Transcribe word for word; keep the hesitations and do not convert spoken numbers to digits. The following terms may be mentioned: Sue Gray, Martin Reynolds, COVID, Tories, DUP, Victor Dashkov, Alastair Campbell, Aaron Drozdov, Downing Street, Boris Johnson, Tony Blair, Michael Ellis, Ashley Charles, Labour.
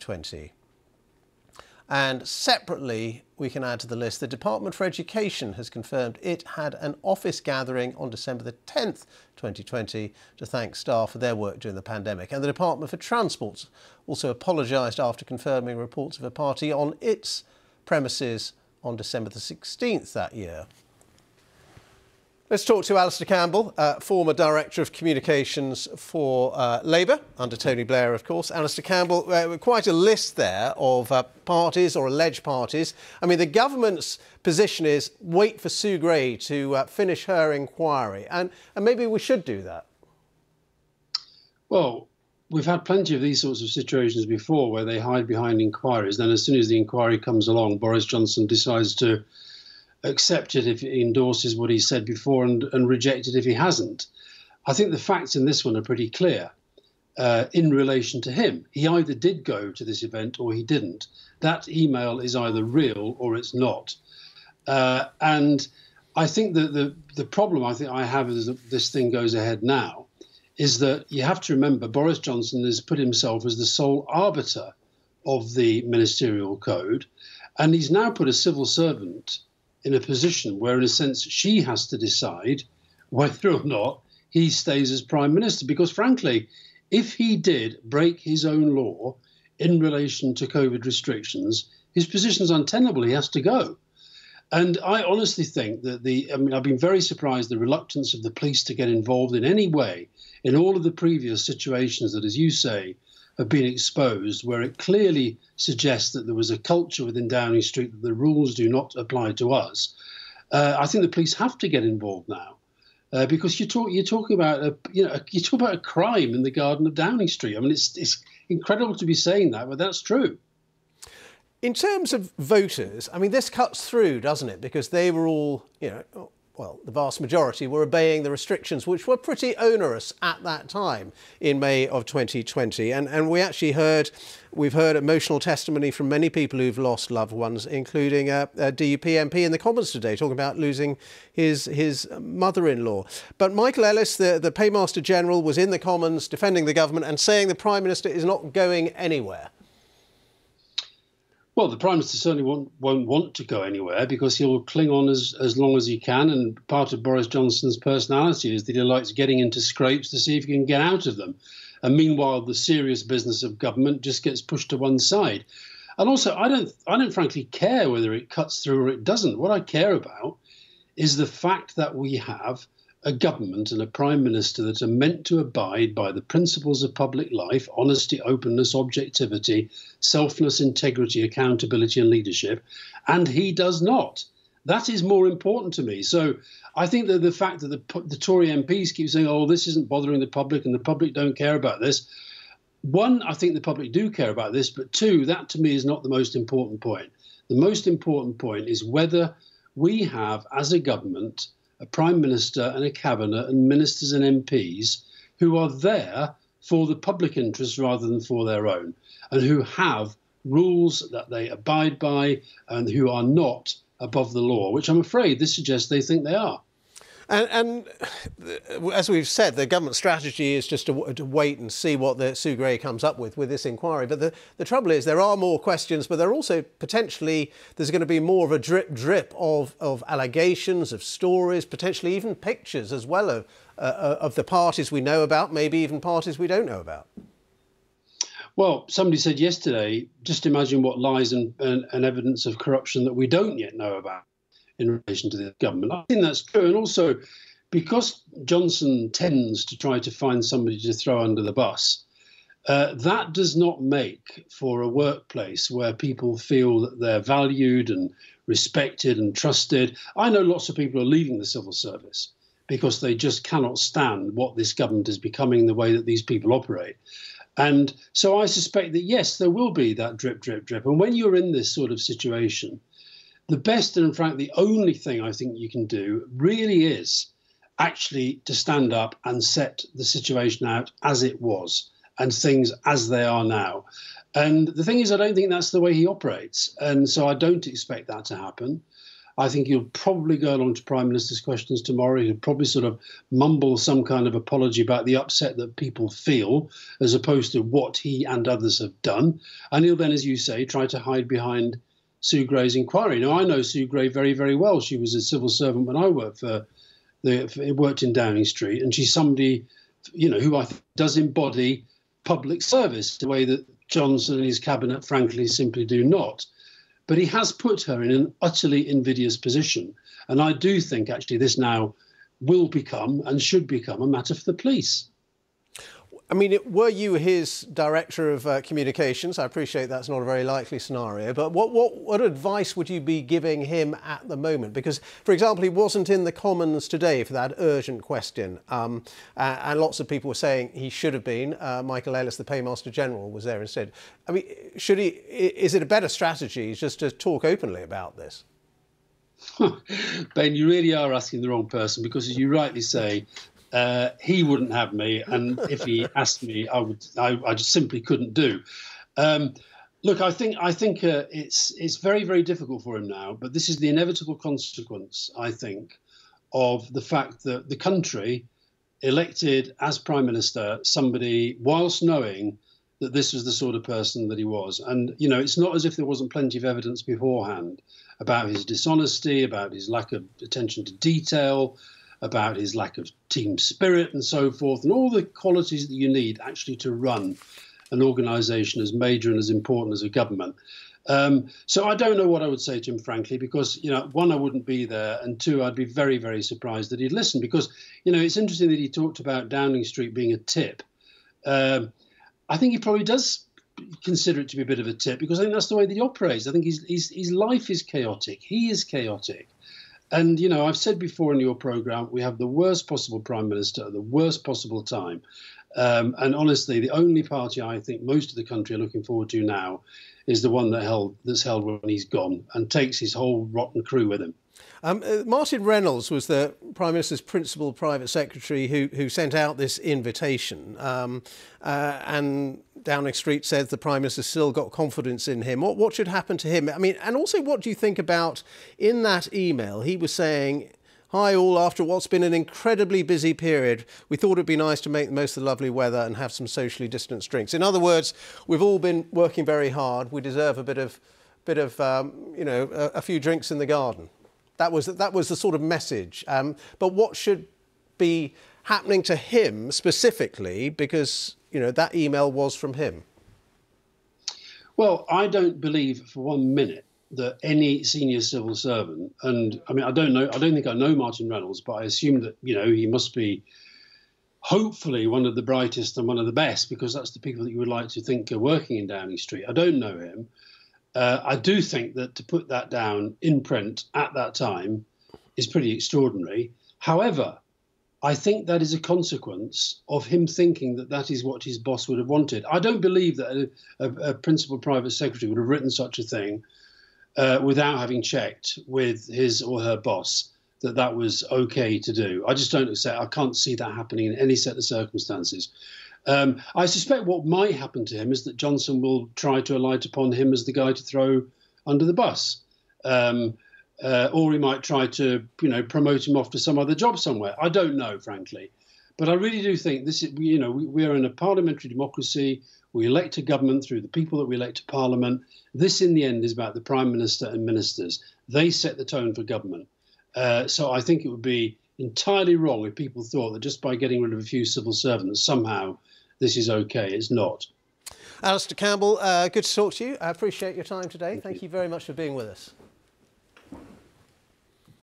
twenty. And separately, we can add to the list, the Department for Education has confirmed it had an office gathering on December the tenth, twenty twenty to thank staff for their work during the pandemic. And the Department for Transport also apologised after confirming reports of a party on its premises on December the sixteenth that year. Let's talk to Alastair Campbell, uh, former Director of Communications for uh, Labour, under Tony Blair, of course. Alastair Campbell, uh, quite a list there of uh, parties or alleged parties. I mean, the government's position is wait for Sue Gray to uh, finish her inquiry, and, and maybe we should do that. Well, we've had plenty of these sorts of situations before where they hide behind inquiries. Then as soon as the inquiry comes along, Boris Johnson decides to accept it if he endorses what he said before and, and reject it if he hasn't. I think the facts in this one are pretty clear uh, in relation to him. He either did go to this event or he didn't. That email is either real or it's not. Uh, and I think that the, the problem I think I have is that this thing goes ahead now is that you have to remember Boris Johnson has put himself as the sole arbiter of the ministerial code, and he's now put a civil servant in a position where, in a sense, she has to decide whether or not he stays as Prime Minister. Because, frankly, if he did break his own law in relation to COVID restrictions, his position's untenable. He has to go. And I honestly think that the, I mean, I've been very surprised the reluctance of the police to get involved in any way in all of the previous situations that, as you say, have been exposed, where it clearly suggests that there was a culture within Downing Street that the rules do not apply to us. Uh, I think the police have to get involved now, uh, because you talk you're talking about a you know you talk about a crime in the garden of Downing Street. I mean, it's it's incredible to be saying that, but that's true. In terms of voters, I mean, this cuts through, doesn't it? Because they were all you know. well, the vast majority were obeying the restrictions, which were pretty onerous at that time in May of twenty twenty. And, and we actually heard, we've heard emotional testimony from many people who've lost loved ones, including a, a D U P M P in the Commons today, talking about losing his, his mother-in-law. But Michael Ellis, the, the Paymaster General, was in the Commons defending the government and saying the Prime Minister is not going anywhere. Well, the Prime Minister certainly won't, won't want to go anywhere, because he'll cling on as, as long as he can. And part of Boris Johnson's personality is that he likes getting into scrapes to see if he can get out of them. And meanwhile, the serious business of government just gets pushed to one side. And also, I don't, I don't frankly care whether it cuts through or it doesn't. What I care about is the fact that we have a government and a Prime Minister that are meant to abide by the principles of public life: honesty, openness, objectivity, selfless integrity, accountability and leadership. And he does not. That is more important to me. So I think that the fact that the, the Tory M Ps keep saying, oh, this isn't bothering the public and the public don't care about this. One, I think the public do care about this. But two, that to me is not the most important point. The most important point is whether we have, as a government, a Prime Minister and a Cabinet and ministers and M Ps who are there for the public interest rather than for their own, and who have rules that they abide by and who are not above the law, which I'm afraid this suggests they think they are. And, and as we've said, the government strategy is just to, to wait and see what the Sue Gray comes up with with this inquiry. But the, the trouble is there are more questions, but there are also potentially there's going to be more of a drip drip of, of allegations, of stories, potentially even pictures as well of, uh, of the parties we know about, maybe even parties we don't know about. Well, somebody said yesterday, just imagine what lies and, and, and evidence of corruption that we don't yet know about in relation to the government. I think that's true. And also, because Johnson tends to try to find somebody to throw under the bus, uh, that does not make for a workplace where people feel that they're valued and respected and trusted. I know lots of people are leaving the civil service because they just cannot stand what this government is becoming, the way that these people operate. And so I suspect that, yes, there will be that drip, drip, drip. And when you're in this sort of situation, the best and, in fact, the only thing I think you can do really is actually to stand up and set the situation out as it was and things as they are now. And the thing is, I don't think that's the way he operates. And so I don't expect that to happen. I think he'll probably go along to Prime Minister's questions tomorrow. He'll probably sort of mumble some kind of apology about the upset that people feel as opposed to what he and others have done. And he'll then, as you say, try to hide behind Sue Gray's inquiry. Now, I know Sue Gray very, very well. She was a civil servant when I worked for the for, worked in Downing Street, and she's somebody, you know, who I think does embody public service the way that Johnson and his cabinet, frankly, simply do not. But he has put her in an utterly invidious position. And I do think, actually, this now will become and should become a matter for the police. I mean, were you his director of uh, communications? I appreciate that's not a very likely scenario, but what, what, what advice would you be giving him at the moment? Because, for example, he wasn't in the Commons today for that urgent question. Um, and, and lots of people were saying he should have been. Uh, Michael Ellis, the Paymaster General, was there instead. I mean, should he, is it a better strategy just to talk openly about this? Ben, you really are asking the wrong person, because as you rightly say, Uh, he wouldn't have me, and if he asked me, I would. I, I just simply couldn't do. Um, look, I think I think uh, it's it's very very difficult for him now. But this is the inevitable consequence, I think, of the fact that the country elected as Prime Minister somebody whilst knowing that this was the sort of person that he was. And you know, it's not as if there wasn't plenty of evidence beforehand about his dishonesty, about his lack of attention to detail, about his lack of team spirit and so forth, and all the qualities that you need actually to run an organisation as major and as important as a government. Um, so I don't know what I would say to him, frankly, because, you know, one, I wouldn't be there, and two, I'd be very, very surprised that he'd listen, because, you know, it's interesting that he talked about Downing Street being a tip. Um, I think he probably does consider it to be a bit of a tip, because I think that's the way that he operates. I think his, his, his life is chaotic. He is chaotic. And, you know, I've said before in your programme, we have the worst possible Prime Minister at the worst possible time. Um, and honestly, the only party I think most of the country are looking forward to now is the one that held, that's held when he's gone and takes his whole rotten crew with him. Um, uh, Martin Reynolds was the Prime Minister's principal private secretary who, who sent out this invitation. Um, uh, and Downing Street says the Prime Minister's still got confidence in him. What, what should happen to him? I mean, and also, what do you think about in that email? He was saying, "Hi all, after what's been an incredibly busy period, we thought it'd be nice to make the most of the lovely weather and have some socially distanced drinks." In other words, we've all been working very hard. We deserve a bit of, bit of um, you know, a, a few drinks in the garden. That was, that was the sort of message. Um, but what should be happening to him specifically, because, you know, that email was from him? Well, I don't believe for one minute that any senior civil servant, and I mean, I don't know, I don't think I know Martin Reynolds, but I assume that, you know, he must be hopefully one of the brightest and one of the best, because that's the people that you would like to think are working in Downing Street. I don't know him. Uh, I do think that to put that down in print at that time is pretty extraordinary. However, I think that is a consequence of him thinking that that is what his boss would have wanted. I don't believe that a, a, a principal private secretary would have written such a thing uh, without having checked with his or her boss that that was okay to do. I just don't accept, I can't see that happening in any set of circumstances. Um, I suspect what might happen to him is that Johnson will try to alight upon him as the guy to throw under the bus. Um, uh, or he might try to, you know, promote him off to some other job somewhere. I don't know, frankly. But I really do think this is, you know, we, we are in a parliamentary democracy. We elect a government through the people that we elect to parliament. This, in the end, is about the Prime Minister and ministers. They set the tone for government. Uh, so I think it would be entirely wrong if people thought that just by getting rid of a few civil servants, somehow this is OK. It's not. Alastair Campbell, uh, good to talk to you. I appreciate your time today. Thank, Thank you. you very much for being with us.